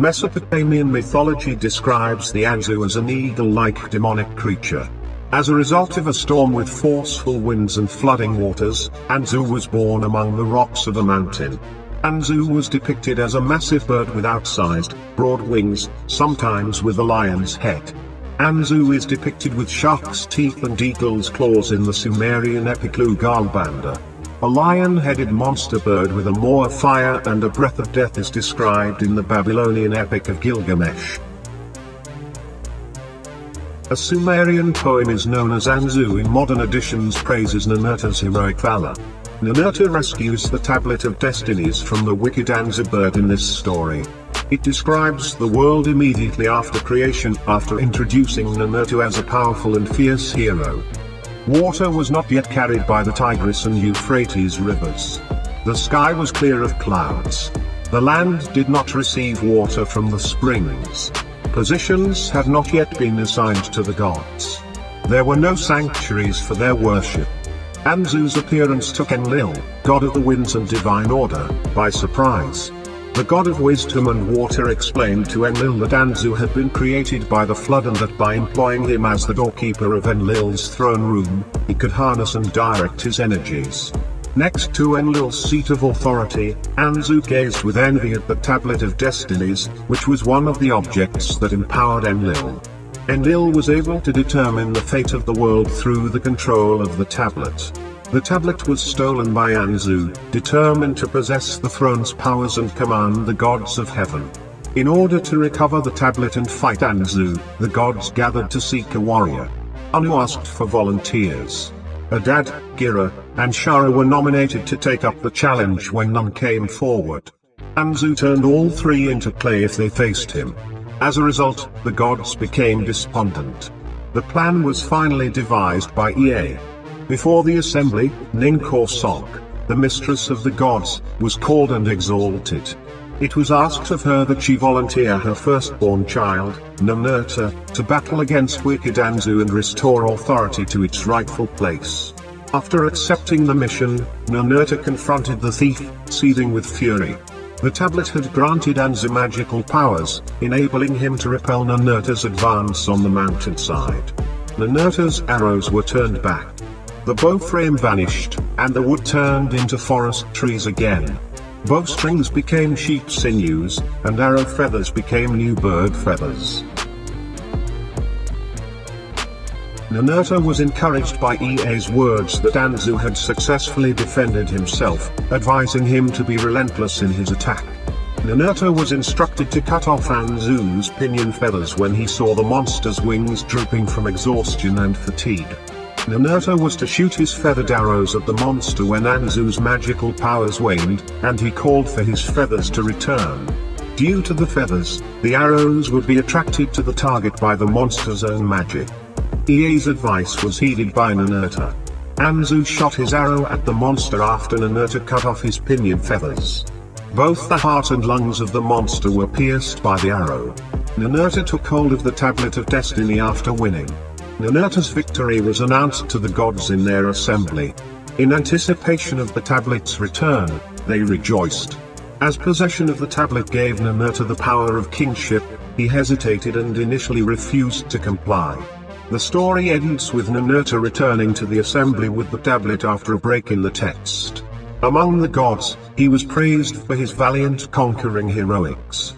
Mesopotamian mythology describes the Anzu as an eagle-like demonic creature. As a result of a storm with forceful winds and flooding waters, Anzu was born among the rocks of a mountain. Anzu was depicted as a massive bird with outsized, broad wings, sometimes with a lion's head. Anzu is depicted with shark's teeth and eagle's claws in the Sumerian epic Lugalbanda. A lion-headed monster bird with a maw of fire and a breath of death is described in the Babylonian epic of Gilgamesh. A Sumerian poem is known as Anzu in modern editions praises Ninurta's heroic valor. Ninurta rescues the Tablet of Destinies from the wicked Anzu bird in this story. It describes the world immediately after creation, after introducing Ninurta as a powerful and fierce hero. Water was not yet carried by the Tigris and Euphrates rivers. The sky was clear of clouds. The land did not receive water from the springs. Positions had not yet been assigned to the gods. There were no sanctuaries for their worship. Anzu's appearance took Enlil, god of the winds and divine order, by surprise. The god of wisdom and water explained to Enlil that Anzu had been created by the flood and that by employing him as the doorkeeper of Enlil's throne room, he could harness and direct his energies. Next to Enlil's seat of authority, Anzu gazed with envy at the Tablet of Destinies, which was one of the objects that empowered Enlil. Enlil was able to determine the fate of the world through the control of the tablet. The tablet was stolen by Anzu, determined to possess the throne's powers and command the gods of heaven. In order to recover the tablet and fight Anzu, the gods gathered to seek a warrior. Anu asked for volunteers. Adad, Girra, and Shara were nominated to take up the challenge when none came forward. Anzu turned all three into clay if they faced him. As a result, the gods became despondent. The plan was finally devised by Ea. Before the assembly, Ninhursag, the mistress of the gods, was called and exalted. It was asked of her that she volunteer her firstborn child, Ninurta, to battle against wicked Anzu and restore authority to its rightful place. After accepting the mission, Ninurta confronted the thief, seething with fury. The tablet had granted Anzu magical powers, enabling him to repel Ninurta's advance on the mountainside. Ninurta's arrows were turned back. The bow frame vanished, and the wood turned into forest trees again. Bowstrings became sheep sinews, and arrow feathers became new bird feathers. Ninurta was encouraged by Ea's words that Anzu had successfully defended himself, advising him to be relentless in his attack. Ninurta was instructed to cut off Anzu's pinion feathers when he saw the monster's wings drooping from exhaustion and fatigue. Ninurta was to shoot his feathered arrows at the monster when Anzu's magical powers waned, and he called for his feathers to return. Due to the feathers, the arrows would be attracted to the target by the monster's own magic. Ea's advice was heeded by Ninurta. Anzu shot his arrow at the monster after Ninurta cut off his pinion feathers. Both the heart and lungs of the monster were pierced by the arrow. Ninurta took hold of the Tablet of Destiny after winning. Ninurta's victory was announced to the gods in their assembly. In anticipation of the tablet's return, they rejoiced. As possession of the tablet gave Ninurta the power of kingship, he hesitated and initially refused to comply. The story ends with Ninurta returning to the assembly with the tablet after a break in the text. Among the gods, he was praised for his valiant conquering heroics.